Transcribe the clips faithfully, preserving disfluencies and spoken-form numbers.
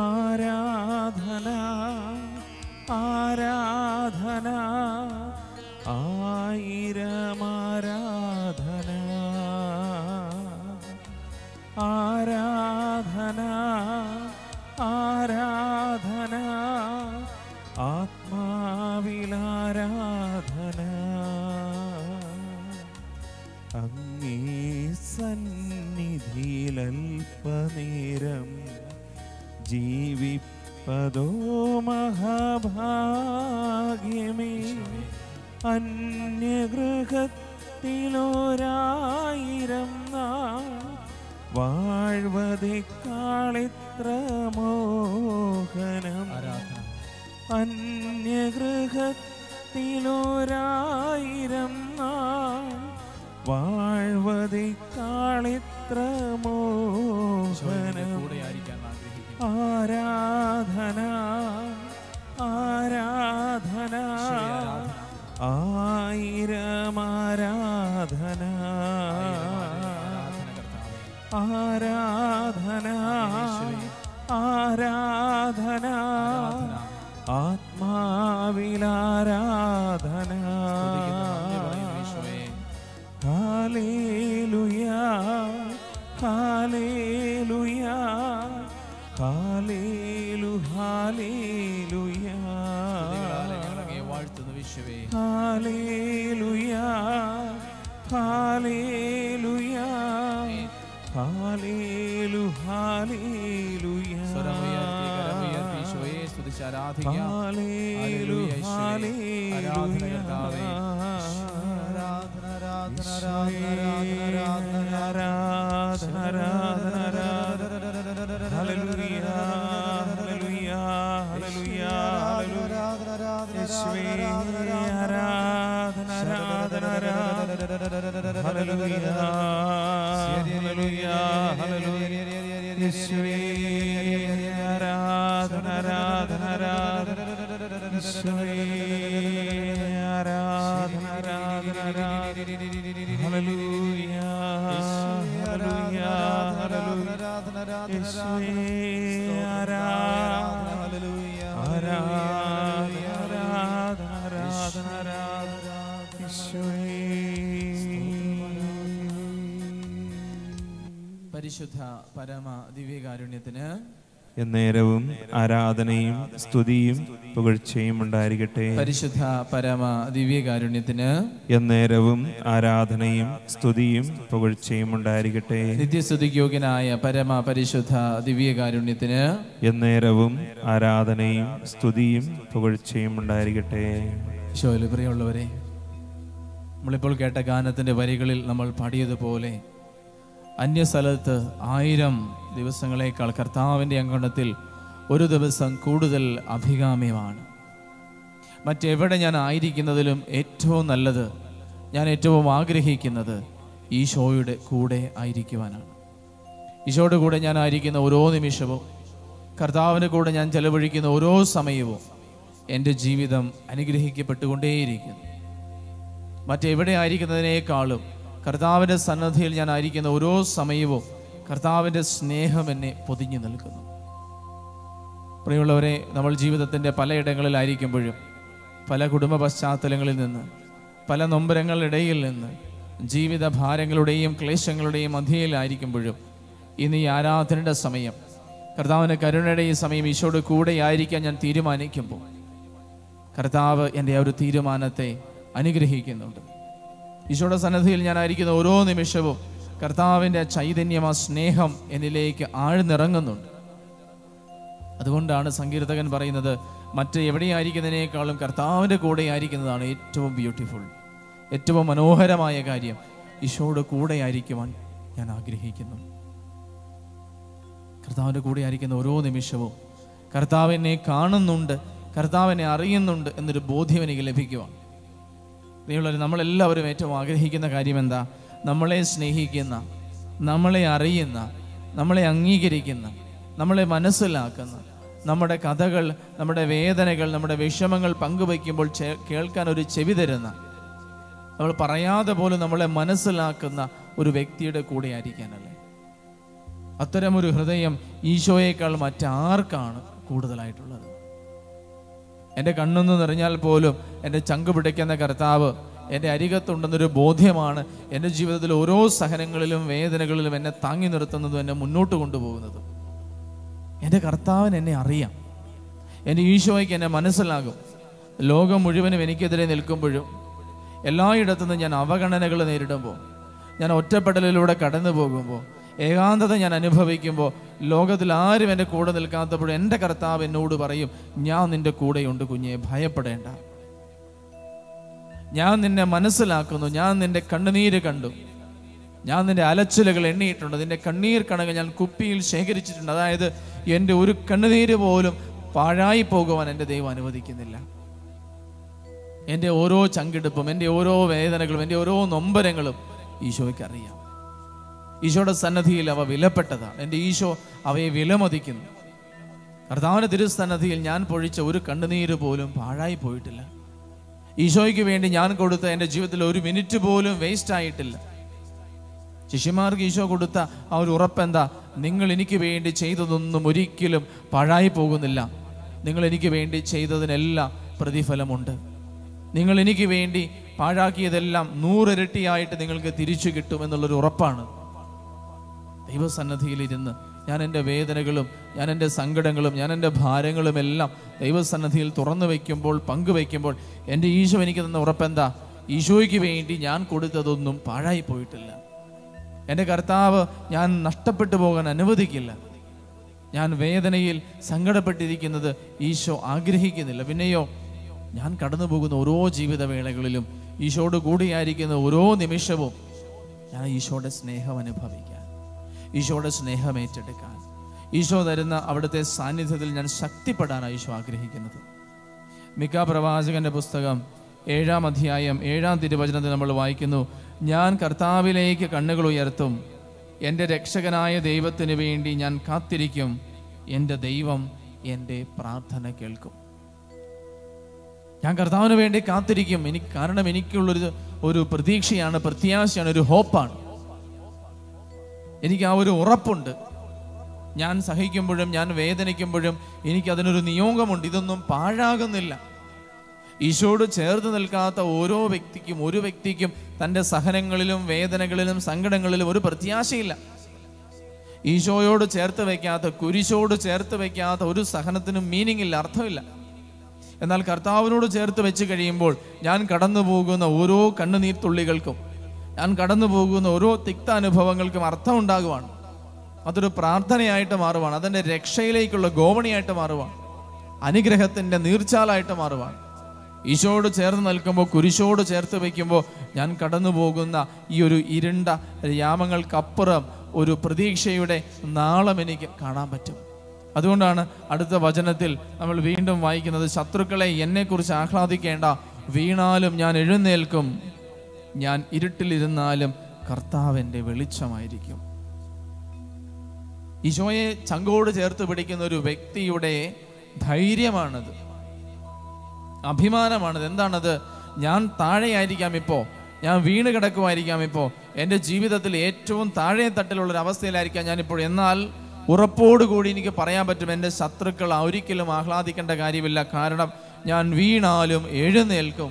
ആരാധന ആരാധന ആയിരം ആരാധന ആരാധന ആരാധന ആത്മാവിൽ ആരാധന അങ്ങേ സന്നിധിയിൽ അല്പനേരം ജീവിപ്പതോ മഹാഭാഗ്യമേ അന്യഗൃഹത്തിലൊരായിരം നാൾ വാഴ്വതേക്കാളിത്ര മോഹനം അന്യഗൃഹത്തിലൊരായിരം നാൾ വാഴ്വതേക്കാളിത്ര മോഹനം ആരാധന ആരാധന ആയിരം ആരാധന ആരാധന ആരാധന ആത്മാവിൽ ആരാധന ഹല്ലേലൂയാ ഹല്ലേലൂയാ Hallelu, Hallelujah. Hallelujah, Hallelujah. Hallelu, Hallelujah. Hallelu, Hallelujah. Hallelujah, Hallelujah, Hallelujah, പരിശുദ്ധ പരമ ദിവ്യകാരുണ്യത്തിന് എന്നേരവും ആരാധനയും സ്തുതിയും പുകഴ്ചയും ഉണ്ടായിരിക്കട്ടെ. പരിശുദ്ധ പരമ ദിവ്യകാരുണ്യത്തിന് എന്നേരവും ആരാധനയും സ്തുതിയും പുകഴ്ചയും ഉണ്ടായിരിക്കട്ടെ. നിത്യസ്തുതിയോഗ്യനായ പരമ പരിശുദ്ധ ദിവ്യകാരുണ്യത്തിന് എന്നേരവും ആരാധനയും സ്തുതിയും പുകഴ്ചയും ഉണ്ടായിരിക്കട്ടെ. ഈശോയിൽ പ്രിയമുള്ളവരെ, നമ്മളിപ്പോൾ കേട്ട ഗാനത്തിൻ്റെ വരികളിൽ നമ്മൾ പാടിയതുപോലെ അന്യസ്ഥലത്ത് ആയിരം ദിവസങ്ങളേക്കാൾ കർത്താവിൻ്റെ അങ്കണത്തിൽ ഒരു ദിവസം കൂടുതൽ അഭികാമ്യമാണ്. മറ്റെവിടെ ഞാൻ ആയിരിക്കുന്നതിലും ഏറ്റവും നല്ലത്, ഞാൻ ഏറ്റവും ആഗ്രഹിക്കുന്നത് ഈശോയുടെ കൂടെ ആയിരിക്കുവാനാണ്. ഈശോയുടെ കൂടെ ഞാൻ ആയിരിക്കുന്ന ഓരോ നിമിഷവും, കർത്താവിൻ്റെ കൂടെ ഞാൻ ചെലവഴിക്കുന്ന ഓരോ സമയവും എൻ്റെ ജീവിതം അനുഗ്രഹിക്കപ്പെട്ടുകൊണ്ടേയിരിക്കുന്നു. മറ്റെവിടെ ആയിരിക്കുന്നതിനേക്കാളും കർത്താവിൻ്റെ സന്നദ്ധിയിൽ ഞാൻ ആയിരിക്കുന്ന ഓരോ സമയവും കർത്താവിൻ്റെ സ്നേഹം എന്നെ പൊതിഞ്ഞു നിൽക്കുന്നു. പ്രിയമുള്ളവരെ, നമ്മൾ ജീവിതത്തിൻ്റെ പലയിടങ്ങളിലായിരിക്കുമ്പോഴും പല കുടുംബ പശ്ചാത്തലങ്ങളിൽ നിന്ന്, പല നൊമ്പരങ്ങളിടയിൽ നിന്ന്, ജീവിത ഭാരങ്ങളുടെയും ക്ലേശങ്ങളുടെയും മധ്യയിലായിരിക്കുമ്പോഴും ഇന്ന് ഈ ആരാധനയുടെ സമയം, കർത്താവിൻ്റെ കരുണയുടെ ഈ സമയം ഈശോയുടെ കൂടെയായിരിക്കാൻ ഞാൻ തീരുമാനിക്കുമ്പോൾ കർത്താവ് എൻ്റെ ആ ഒരു തീരുമാനത്തെ അനുഗ്രഹിക്കുന്നുണ്ട്. ഈശോയുടെ സന്നദ്ധിയിൽ ഞാൻ ആയിരിക്കുന്ന ഓരോ നിമിഷവും കർത്താവിൻ്റെ ചൈതന്യം, ആ സ്നേഹം എന്നിലേക്ക് ആഴ്ന്നിറങ്ങുന്നുണ്ട്. അതുകൊണ്ടാണ് സങ്കീർത്തകൻ പറയുന്നത്, മറ്റ് എവിടെയായിരിക്കുന്നതിനേക്കാളും കർത്താവിൻ്റെ കൂടെ ആയിരിക്കുന്നതാണ് ഏറ്റവും ബ്യൂട്ടിഫുൾ, ഏറ്റവും മനോഹരമായ കാര്യം. ഈശോയുടെ കൂടെ ആയിരിക്കുവാൻ ഞാൻ ആഗ്രഹിക്കുന്നു. കർത്താവിൻ്റെ കൂടെ ആയിരിക്കുന്ന ഓരോ നിമിഷവും കർത്താവിനെ കാണുന്നുണ്ട്, കർത്താവിനെ അറിയുന്നുണ്ട് എന്നൊരു ബോധ്യം എനിക്ക് ലഭിക്കുവാണ്. പ്രിയമുള്ളവർ, നമ്മളെല്ലാവരും ഏറ്റവും ആഗ്രഹിക്കുന്ന കാര്യം എന്താ? നമ്മളെ സ്നേഹിക്കുന്ന, നമ്മളെ അറിയുന്ന, നമ്മളെ അംഗീകരിക്കുന്ന, നമ്മളെ മനസ്സിലാക്കുന്ന, നമ്മുടെ കഥകൾ, നമ്മുടെ വേദനകൾ, നമ്മുടെ വിഷമങ്ങൾ പങ്കുവയ്ക്കുമ്പോൾ കേൾക്കാൻ ഒരു ചെവി തരുന്ന, നമ്മൾ പറയാതെ പോലും നമ്മളെ മനസ്സിലാക്കുന്ന ഒരു വ്യക്തിയുടെ കൂടെ ആയിരിക്കാനല്ലേ അത്തരമൊരു ഹൃദയം ഈശോയേക്കാൾ മറ്റാർക്കാണ് കൂടുതലായിട്ടുള്ളത്? എൻ്റെ കണ്ണൊന്ന് നിറഞ്ഞാൽ പോലും എൻ്റെ ചങ്ക് പിടയ്ക്കുന്ന കർത്താവ് എൻ്റെ അരികത്തുണ്ടെന്നൊരു ബോധ്യമാണ് എൻ്റെ ജീവിതത്തിൽ ഓരോ സഹനങ്ങളിലും വേദനകളിലും എന്നെ താങ്ങി നിർത്തുന്നതും എന്നെ മുന്നോട്ട് കൊണ്ടുപോകുന്നതും. എൻ്റെ കർത്താവിന് എന്നെ അറിയാം, എൻ്റെ ഈശോയ്ക്ക് എന്നെ മനസ്സിലാകും. ലോകം മുഴുവനും എനിക്കെതിരെ നിൽക്കുമ്പോഴും എല്ലായിടത്തുനിന്നും ഞാൻ അവഗണനകൾ നേരിടുമ്പോൾ, ഞാൻ ഒറ്റപ്പെടലിലൂടെ കടന്നു പോകുമ്പോൾ, ഏകാന്തത ഞാൻ അനുഭവിക്കുമ്പോൾ, ലോകത്തിൽ ആരും എൻ്റെ കൂടെ നിൽക്കാത്തപ്പോഴും എൻ്റെ കർത്താവ് എന്നോട് പറയും, ഞാൻ നിൻ്റെ കൂടെയുണ്ട് കുഞ്ഞെ, ഭയപ്പെടേണ്ട. ഞാൻ നിന്നെ മനസ്സിലാക്കുന്നു, ഞാൻ നിൻ്റെ കണ്ണുനീര് കണ്ടു, ഞാൻ നിൻ്റെ അലച്ചിലുകൾ എണ്ണിയിട്ടുണ്ട്, നിൻ്റെ കണ്ണീർ കണക്ക് ഞാൻ കുപ്പിയിൽ ശേഖരിച്ചിട്ടുണ്ട്. അതായത് എൻ്റെ ഒരു കണ്ണുനീര് പോലും പാഴായി പോകുവാൻ എൻ്റെ ദൈവം അനുവദിക്കുന്നില്ല. എൻ്റെ ഓരോ ചങ്കിടുപ്പും, എൻ്റെ ഓരോ വേദനകളും, എൻ്റെ ഓരോ നൊമ്പരങ്ങളും ഈശോയ്ക്ക് അറിയാം. ഈശോയുടെ സന്നദ്ധിയിൽ അവ വിലപ്പെട്ടതാണ്. എൻ്റെ ഈശോ അവയെ വിലമതിക്കുന്നു. കർത്താവിൻ്റെ തിരുസന്നദ്ധിയിൽ ഞാൻ പൊഴിച്ച ഒരു കണ്ണുനീര് പോലും പാഴായി പോയിട്ടില്ല. ഈശോയ്ക്ക് വേണ്ടി ഞാൻ കൊടുത്ത എൻ്റെ ജീവിതത്തിൽ ഒരു മിനിറ്റ് പോലും വേസ്റ്റ് ആയിട്ടില്ല. ശിഷ്യന്മാർക്ക് ഈശോ കൊടുത്ത ആ ഒരു ഉറപ്പെന്താ? നിങ്ങൾ എനിക്ക് വേണ്ടി ചെയ്തതൊന്നും ഒരിക്കലും പാഴായി പോകുന്നില്ല, നിങ്ങൾ എനിക്ക് വേണ്ടി ചെയ്തതിനെല്ലാം പ്രതിഫലമുണ്ട്, നിങ്ങൾ എനിക്ക് വേണ്ടി പാഴാക്കിയതെല്ലാം നൂറിരട്ടിയായിട്ട് നിങ്ങൾക്ക് തിരിച്ചു കിട്ടുമെന്നുള്ളൊരു ഉറപ്പാണ്. ദൈവസന്നദ്ധിയിലിരുന്ന് ഞാൻ എൻ്റെ വേദനകളും ഞാൻ എൻ്റെ സങ്കടങ്ങളും ഞാൻ എൻ്റെ ഭാരങ്ങളും എല്ലാം ദൈവസന്നദ്ധിയിൽ തുറന്നു വയ്ക്കുമ്പോൾ, പങ്കുവയ്ക്കുമ്പോൾ എൻ്റെ ഈശോ എനിക്ക് തന്ന ഉറപ്പെന്താ? ഈശോയ്ക്ക് വേണ്ടി ഞാൻ കൊടുത്തതൊന്നും പാഴായി പോയിട്ടില്ല. എൻ്റെ കർത്താവ് ഞാൻ നഷ്ടപ്പെട്ടു പോകാൻ അനുവദിക്കില്ല. ഞാൻ വേദനയിൽ സങ്കടപ്പെട്ടിരിക്കുന്നത് ഈശോ ആഗ്രഹിക്കുന്നില്ല. പിന്നെയോ ഞാൻ കടന്നു പോകുന്ന ഓരോ ജീവിതവേളകളിലും, ഈശോട് കൂടിയായിരിക്കുന്ന ഓരോ നിമിഷവും ഞാൻ ഈശോയുടെ സ്നേഹം അനുഭവിക്കാൻ, ഈശോയുടെ സ്നേഹം ഏറ്റെടുക്കാൻ, ഈശോ തരുന്ന അവിടുത്തെ സാന്നിധ്യത്തിൽ ഞാൻ ശക്തിപ്പെടാനാണ് ഈശോ ആഗ്രഹിക്കുന്നത്. മിക്ക പ്രവാചകന്റെ പുസ്തകം ഏഴാം അധ്യായം ഏഴാം തിരുവചനത്തിൽ നമ്മൾ വായിക്കുന്നു, ഞാൻ കർത്താവിലേക്ക് കണ്ണുകൾ ഉയർത്തും, എൻ്റെ രക്ഷകനായ ദൈവത്തിന് വേണ്ടി ഞാൻ കാത്തിരിക്കും, എൻ്റെ ദൈവം എൻ്റെ പ്രാർത്ഥന കേൾക്കും. ഞാൻ കർത്താവിന് വേണ്ടി കാത്തിരിക്കും. എനിക്ക് കാരണം എനിക്കുള്ളൊരു ഒരു പ്രതീക്ഷയാണ്, പ്രത്യാശയാണ്, ഒരു ഹോപ്പാണ്. എനിക്ക് ആ ഒരു ഉറപ്പുണ്ട്. ഞാൻ സഹിക്കുമ്പോഴും ഞാൻ വേദനിക്കുമ്പോഴും എനിക്കതിനൊരു നിയോഗമുണ്ട്. ഇതൊന്നും പാഴാകുന്നില്ല. ഈശോട് ചേർത്ത് നിൽക്കാത്ത ഓരോ വ്യക്തിക്കും ഒരു വ്യക്തിക്കും തൻ്റെ സഹനങ്ങളിലും വേദനകളിലും സങ്കടങ്ങളിലും ഒരു പ്രത്യാശയില്ല. ഈശോയോട് ചേർത്ത് വയ്ക്കാത്ത, കുരിശോട് ചേർത്ത് വയ്ക്കാത്ത ഒരു സഹനത്തിനും മീനിങ് ഇല്ല, അർത്ഥമില്ല. എന്നാൽ കർത്താവിനോട് ചേർത്ത് വെച്ച് കഴിയുമ്പോൾ ഞാൻ കടന്നു പോകുന്ന ഓരോ കണ്ണുനീർത്തുള്ളികൾക്കും, ഞാൻ കടന്നു പോകുന്ന ഓരോ തിക്ത അനുഭവങ്ങൾക്കും അർത്ഥം ഉണ്ടാകുവാണ്. അതൊരു പ്രാർത്ഥനയായിട്ട് മാറുവാണ്, അതെൻ്റെ രക്ഷയിലേക്കുള്ള ഗോവണിയായിട്ട് മാറുവാണ്, അനുഗ്രഹത്തിൻ്റെ നീർച്ചാലായിട്ട് മാറുവാണ്. ഈശോട് ചേർന്ന് നിൽക്കുമ്പോൾ, കുരിശോട് ചേർത്ത് വയ്ക്കുമ്പോൾ ഞാൻ കടന്നു പോകുന്ന ഈ ഒരു ഇരുണ്ട യാമങ്ങൾക്കപ്പുറം ഒരു പ്രതീക്ഷയുടെ നാളം എനിക്ക് കാണാൻ പറ്റും. അതുകൊണ്ടാണ് അടുത്ത വചനത്തിൽ നമ്മൾ വീണ്ടും വായിക്കുന്നത്, ശത്രുക്കളെ എന്നെക്കുറിച്ച് ആഹ്ലാദിക്കേണ്ട, വീണാലും ഞാൻ എഴുന്നേൽക്കും, ഞാൻ ഇരുട്ടിലിരുന്നാലും കർത്താവിൻ്റെ വെളിച്ചമായിരിക്കും. ഈശോയെ ചങ്കോട് ചേർത്ത് പിടിക്കുന്ന ഒരു വ്യക്തിയുടെ ധൈര്യമാണത്, അഭിമാനമാണത്. എന്താണത്? ഞാൻ താഴെയായിരിക്കാം, ഇപ്പോൾ ഞാൻ വീണ് കിടക്കുമായിരിക്കാം, ഇപ്പോൾ എൻ്റെ ജീവിതത്തിൽ ഏറ്റവും താഴെ തട്ടിലുള്ളൊരു അവസ്ഥയിലായിരിക്കാം ഞാനിപ്പോൾ, എന്നാൽ ഉറപ്പോടുകൂടി എനിക്ക് പറയാൻ പറ്റും, എൻ്റെ ശത്രുക്കൾ ഒരിക്കലും ആഹ്ലാദിക്കേണ്ട കാര്യമില്ല, കാരണം ഞാൻ വീണാലും എഴുന്നേൽക്കും,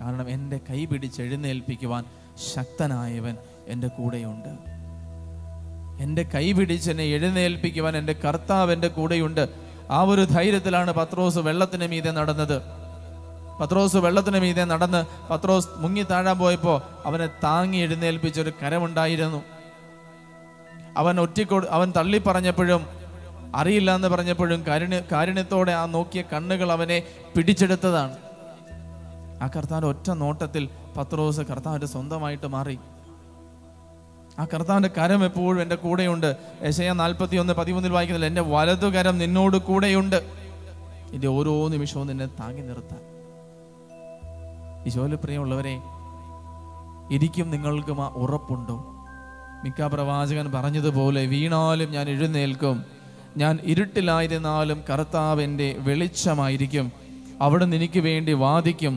കാരണം എൻ്റെ കൈ പിടിച്ച് എഴുന്നേൽപ്പിക്കുവാൻ ശക്തനായവൻ എൻ്റെ കൂടെയുണ്ട്. എൻ്റെ കൈ പിടിച്ച് എന്നെ എഴുന്നേൽപ്പിക്കുവാൻ എൻ്റെ കർത്താവ് എൻ്റെ കൂടെയുണ്ട്. ആ ഒരു ധൈര്യത്തിലാണ് പത്രോസ് വെള്ളത്തിന് മീതെ നടന്നത്. പത്രോസ് വെള്ളത്തിന് മീതെ നടന്ന് പത്രോസ് മുങ്ങി താഴാൻ പോയപ്പോൾ അവനെ താങ്ങി എഴുന്നേൽപ്പിച്ചൊരു കരമുണ്ടായിരുന്നു. അവൻ ഒറ്റിക്കൊ അവൻ തള്ളിപ്പറഞ്ഞപ്പോഴും അറിയില്ല എന്ന് പറഞ്ഞപ്പോഴും കാരുണ്യ കാരുണ്യത്തോടെ ആ നോക്കിയ കണ്ണുകൾ അവനെ പിടിച്ചെടുത്തതാണ്. ആ കർത്താവിൻ്റെ ഒറ്റ നോട്ടത്തിൽ പത്രോസ് കർത്താവിൻ്റെ സ്വന്തമായിട്ട് മാറി. ആ കർത്താവിൻ്റെ കരം എപ്പോഴും എൻ്റെ കൂടെയുണ്ട്. യെശയ്യാ നാൽപ്പത്തി ഒന്ന് പതിമൂന്നിൽ വായിക്കുന്നില്ല, എൻ്റെ വലതു കരം നിന്നോട് കൂടെയുണ്ട്, എൻ്റെ ഓരോ നിമിഷവും നിന്നെ താങ്ങി നിർത്താൻ. ഈശോയിൽ പ്രിയമുള്ളവരെ, എനിക്കും നിങ്ങൾക്കും ആ ഉറപ്പുണ്ടോ? മിക്ക പ്രവാചകൻ പറഞ്ഞതുപോലെ, വീണാലും ഞാൻ എഴുന്നേൽക്കും, ഞാൻ ഇരുട്ടിലായിരുന്നാലും കർത്താവ് എൻ്റെ വെളിച്ചമായിരിക്കും, അവിടുന്ന് എനിക്ക് വേണ്ടി വാദിക്കും,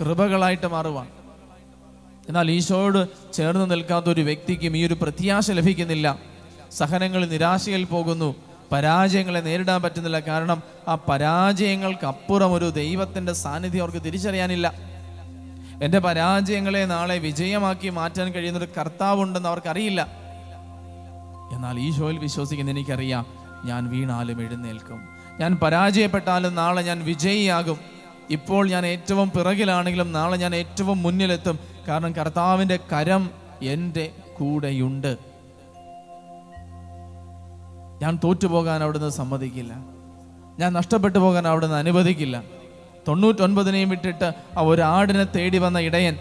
കൃപകളായിട്ട് മാറുവാണ്. എന്നാൽ ഈശോയോട് ചേർന്ന് നിൽക്കാത്ത ഒരു വ്യക്തിക്കും ഈ ഒരു പ്രത്യാശ ലഭിക്കുന്നില്ല. സഹനങ്ങൾ നിരാശയിൽ പോകുന്നു, പരാജയങ്ങളെ നേരിടാൻ പറ്റുന്നില്ല. കാരണം ആ പരാജയങ്ങൾക്കപ്പുറം ഒരു ദൈവത്തിൻ്റെ സാന്നിധ്യം അവർക്ക് തിരിച്ചറിയാനില്ല. എൻ്റെ പരാജയങ്ങളെ നാളെ വിജയമാക്കി മാറ്റാൻ കഴിയുന്നൊരു കർത്താവുണ്ടെന്ന് അവർക്കറിയില്ല. എന്നാൽ ഈശോയിൽ വിശ്വസിക്കുന്ന എനിക്കറിയാം, ഞാൻ വീണാലും എഴുന്നേൽക്കും, ഞാൻ പരാജയപ്പെട്ടാലും നാളെ ഞാൻ വിജയിയാകും. ഇപ്പോൾ ഞാൻ ഏറ്റവും പിറകിലാണെങ്കിലും നാളെ ഞാൻ ഏറ്റവും മുന്നിലെത്തും. കാരണം കർത്താവിൻ്റെ കരം എൻ്റെ കൂടെയുണ്ട്. ഞാൻ തോറ്റുപോകാൻ അവിടുന്ന് സമ്മതിക്കില്ല, ഞാൻ നഷ്ടപ്പെട്ടു പോകാൻ അവിടുന്ന് അനുവദിക്കില്ല. തൊണ്ണൂറ്റൊൻപതിനെയും വിട്ടിട്ട് ആ ഒരാടിനെ തേടി വന്ന ഇടയൻ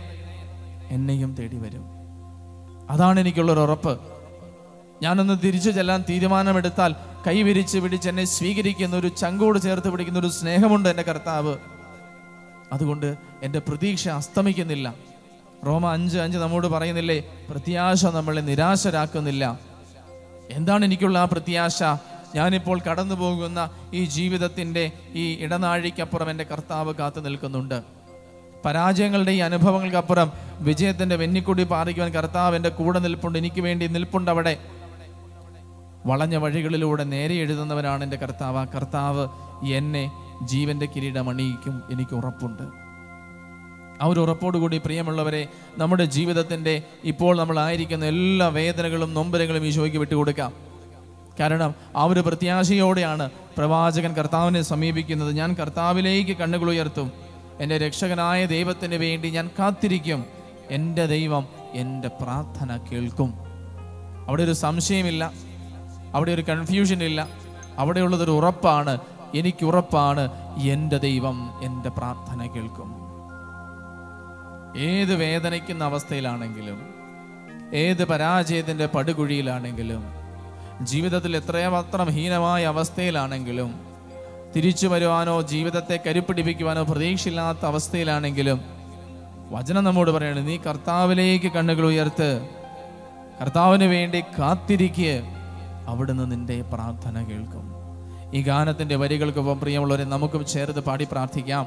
എന്നെയും തേടി വരും. അതാണ് എനിക്കുള്ളൊരു ഉറപ്പ്. ഞാനൊന്ന് തിരിച്ചു ചെല്ലാൻ തീരുമാനമെടുത്താൽ കൈവിരിച്ച് പിടിച്ച് എന്നെ സ്വീകരിക്കുന്ന ഒരു ചങ്കോട് ചേർത്ത് പിടിക്കുന്ന ഒരു സ്നേഹമുണ്ട് എൻ്റെ കർത്താവ്. അതുകൊണ്ട് എൻ്റെ പ്രതീക്ഷ അസ്തമിക്കുന്നില്ല. റോമ അഞ്ച് അഞ്ച് നമ്മോട് പറയുന്നില്ലേ, പ്രത്യാശ നമ്മളെ നിരാശരാക്കുന്നില്ല. എന്താണ് എനിക്കുള്ള ആ പ്രത്യാശ? ഞാനിപ്പോൾ കടന്നു പോകുന്ന ഈ ജീവിതത്തിൻ്റെ ഈ ഇടനാഴിക്കപ്പുറം എൻ്റെ കർത്താവ് കാത്തു നിൽക്കുന്നുണ്ട്. പരാജയങ്ങളുടെ ഈ അനുഭവങ്ങൾക്കപ്പുറം വിജയത്തിൻ്റെ വെന്നിക്കൊടി പാറിക്കുവാൻ കർത്താവ് എൻ്റെ കൂടെ നിൽപ്പുണ്ട്, എനിക്ക് വേണ്ടി നിൽപ്പുണ്ട്. അവിടെ വളഞ്ഞ വഴികളിലൂടെ നേരെ എഴുതുന്നവനാണ് എൻ്റെ കർത്താവ്. ആ കർത്താവ് എന്നെ ജീവൻ്റെ കിരീടം അണിയിക്കും, എനിക്ക് ഉറപ്പുണ്ട്. ആ ഒരു ഉറപ്പോടുകൂടി പ്രിയമുള്ളവരെ, നമ്മുടെ ജീവിതത്തിൻ്റെ ഇപ്പോൾ നമ്മളായിരിക്കുന്ന എല്ലാ വേദനകളും നൊമ്പരങ്ങളും ഈശോയ്ക്ക് വിട്ടുകൊടുക്കാം. കാരണം ആ ഒരു പ്രത്യാശയോടെയാണ് പ്രവാചകൻ കർത്താവിനെ സമീപിക്കുന്നത്. ഞാൻ കർത്താവിലേക്ക് കണ്ണുകൾ ഉയർത്തും, എൻ്റെ രക്ഷകനായ ദൈവത്തിന് വേണ്ടി ഞാൻ കാത്തിരിക്കും, എൻ്റെ ദൈവം എൻ്റെ പ്രാർത്ഥന കേൾക്കും. അവിടെ ഒരു സംശയമില്ല, അവിടെ ഒരു കൺഫ്യൂഷൻ ഇല്ല, അവിടെയുള്ളതൊരു ഉറപ്പാണ്, എനിക്കുറപ്പാണ്, എൻ്റെ ദൈവം എൻ്റെ പ്രാർത്ഥന കേൾക്കും. ഏത് വേദനിക്കുന്ന അവസ്ഥയിലാണെങ്കിലും, ഏത് പരാജയത്തിൻ്റെ പടുകുഴിയിലാണെങ്കിലും, ജീവിതത്തിൽ എത്രമാത്രം ഹീനമായ അവസ്ഥയിലാണെങ്കിലും, തിരിച്ചു വരുവാനോ ജീവിതത്തെ കരുപ്പിടിപ്പിക്കുവാനോ പ്രതീക്ഷയില്ലാത്ത അവസ്ഥയിലാണെങ്കിലും വചനം നമ്മോട് പറയാണ്, നീ കർത്താവിലേക്ക് കണ്ണുകൾ ഉയർത്ത്, കർത്താവിന് വേണ്ടി കാത്തിരിക്കുക, അവിടുന്ന് നിന്റെ പ്രാർത്ഥന കേൾക്കും. ഈ ഗാനത്തിൻ്റെ വരികൾക്കൊപ്പം പ്രിയമുള്ളവരെ നമുക്കും ചേർത്ത് പാടി പ്രാർത്ഥിക്കാം.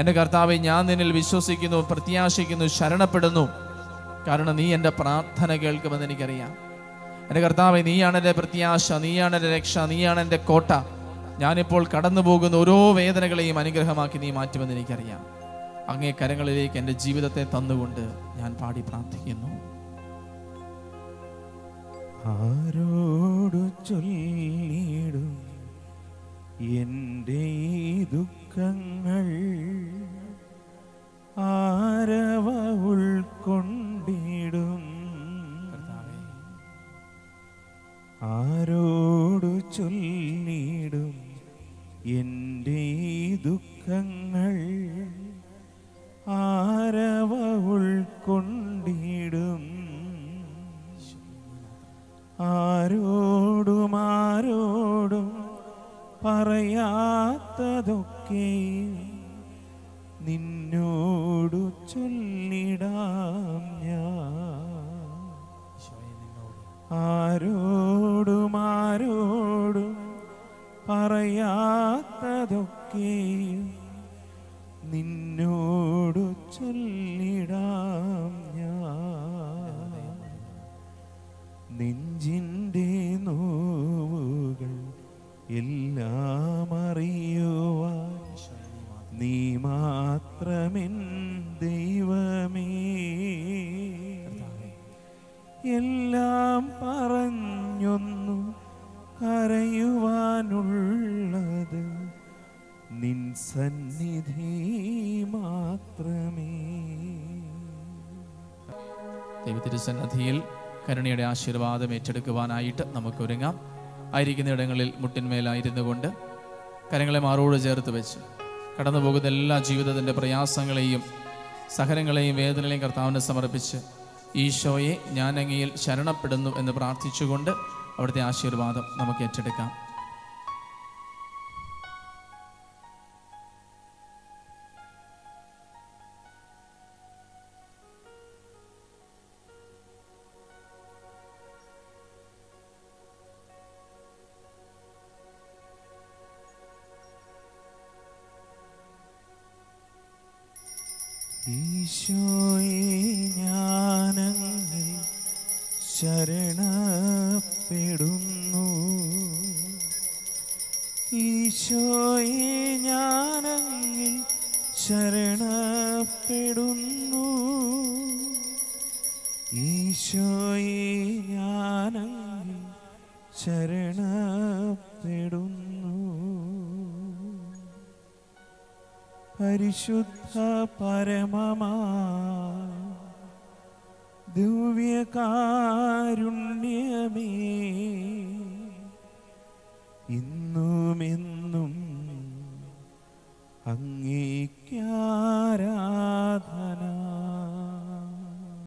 എൻ്റെ കർത്താവെ, ഞാൻ നിന്നിൽ വിശ്വസിക്കുന്നു, പ്രത്യാശിക്കുന്നു, ശരണപ്പെടുന്നു. കാരണം നീ എൻ്റെ പ്രാർത്ഥന കേൾക്കുമെന്ന് എനിക്കറിയാം. എൻ്റെ കർത്താവെ, നീയാണ് എൻ്റെ പ്രത്യാശ, നീയാണ് എൻ്റെ രക്ഷ, നീയാണ് എൻ്റെ കോട്ട. ഞാനിപ്പോൾ കടന്നു പോകുന്ന ഓരോ വേദനകളെയും അനുഗ്രഹമാക്കി നീ മാറ്റുമെന്ന് എനിക്കറിയാം. അങ്ങേ കരങ്ങളിലേക്ക് എൻ്റെ ജീവിതത്തെ തന്നുകൊണ്ട് ഞാൻ പാടി പ്രാർത്ഥിക്കുന്നു. ആരോടു ചൊല്ലിടും എൻ്റെ ദുഃഖങ്ങൾ, ആരവ ഉൾക്കൊണ്ടിടും. ആരോടു ചൊല്ലിടും എൻ്റെ ദുഃഖങ്ങൾ, ആരവ ഉൾക്കൊണ്ടിടും. ആരോടും ആരോടും പറയാത്തതൊക്കെ നിന്നോടു ചൊല്ലിടാം ഞാൻ. ആരോടും ആരോടും പറയാത്തതൊക്കെ നിന്നോടു ചൊല്ലിടാം ഞാൻ. നെഞ്ചിൻ്റെ നോവുകൾ എല്ലാം അറിയുവാൻ നീ മാത്രമേ ദൈവമേ. എല്ലാം പറഞ്ഞൊന്നു കരയുവാനുള്ളത് നിൻ സന്നിധി മാത്രമേ. ദൈവത്തിരുസന്നിധിയിൽ കരുണയുടെ ആശീർവാദം ഏറ്റെടുക്കുവാനായിട്ട് നമുക്ക് ഒരുങ്ങാം. ആയിരിക്കുന്ന ഇടങ്ങളിൽ മുട്ടിന്മേലായിരുന്നു കൊണ്ട് കരങ്ങളെ മാറോട് ചേർത്ത് വെച്ച് കടന്നു പോകുന്ന എല്ലാ ജീവിതത്തിൻ്റെ പ്രയാസങ്ങളെയും സഹനങ്ങളെയും വേദനകളെയും കർത്താവിനെ സമർപ്പിച്ച് ഈശോയെ ഞാൻ അങ്ങയിൽ ശരണപ്പെടുന്നു എന്ന് പ്രാർത്ഥിച്ചുകൊണ്ട് അവിടുത്തെ ആശീർവാദം നമുക്ക് ഏറ്റെടുക്കാം. ഈശോയെ ഞാനങ്ങിൽ ശരണപ്പെടുന്നു, ഈശോയെ ഞാനങ്ങിൽ ശരണപ്പെടുന്നു, ഈശോയെ ഞാനങ്ങിൽ ശരണപ്പെടുന്നു. പരിശുദ്ധ പരമമാ ദിവ്യകാരുണ്യമേ, ഇന്നുമെന്നും അങ്ങേയ്ക്കാ